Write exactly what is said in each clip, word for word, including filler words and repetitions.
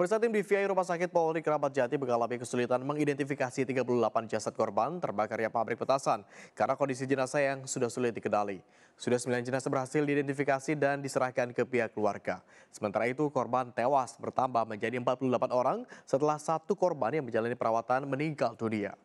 Pemirsa, tim D V I Rumah Sakit Polri Kramat Jati mengalami kesulitan mengidentifikasi tiga puluh delapan jasad korban terbakarnya pabrik petasan karena kondisi jenazah yang sudah sulit dikendali. Sudah sembilan jenazah berhasil diidentifikasi dan diserahkan ke pihak keluarga. Sementara itu, korban tewas bertambah menjadi empat puluh delapan orang setelah satu korban yang menjalani perawatan meninggal dunia.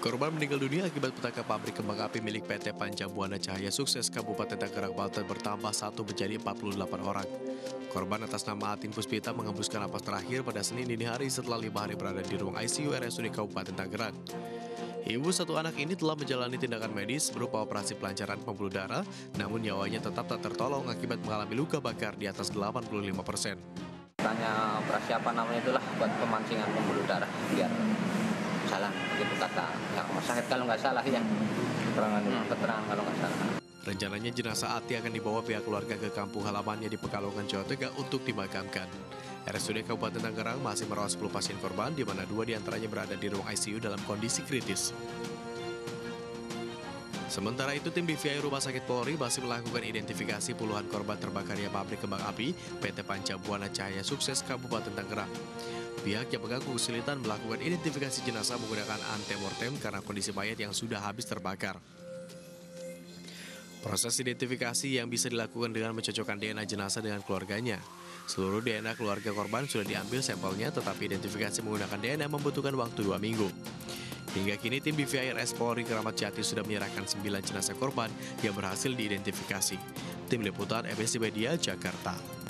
Korban meninggal dunia akibat petaka pabrik kembang api milik P T. Panca Buana Cahaya Sukses Kabupaten Tangerang, Banten bertambah satu menjadi empat puluh delapan orang. Korban atas nama Atin Puspita mengembuskan napas terakhir pada Senin dini hari setelah lima hari berada di ruang I C U R S U D Kabupaten Tangerang. Ibu satu anak ini telah menjalani tindakan medis berupa operasi pelancaran pembuluh darah, namun nyawanya tetap tak tertolong akibat mengalami luka bakar di atas delapan puluh lima persen. Tanya operasi apa namanya itulah buat pemancingan pembuluh darah biar salah gitu kata ya, rumah sakit kalau nggak salah ya keterangan hmm. keterangan kalau nggak salah. Rencananya jenazah Ati akan dibawa pihak keluarga ke kampung halamannya di Pekalongan, Jawa Tengah untuk dimakamkan. R S U D Kabupaten Tangerang masih merawat sepuluh pasien korban, di mana dua diantaranya berada di ruang I C U dalam kondisi kritis. Sementara itu, tim D V I Rumah Sakit Polri masih melakukan identifikasi puluhan korban terbakarnya pabrik kembang api P T. Panca Buana Cahaya Sukses Kabupaten Tangerang. Pihak yang mengaku kesulitan melakukan identifikasi jenazah menggunakan antemortem karena kondisi mayat yang sudah habis terbakar. Proses identifikasi yang bisa dilakukan dengan mencocokkan D N A jenazah dengan keluarganya. Seluruh D N A keluarga korban sudah diambil sampelnya, tetapi identifikasi menggunakan D N A membutuhkan waktu dua minggu. Hingga kini tim D V I R S Polri Kramat Jati sudah menyerahkan sembilan jenazah korban yang berhasil diidentifikasi. Tim Liputan F B C Media Jakarta.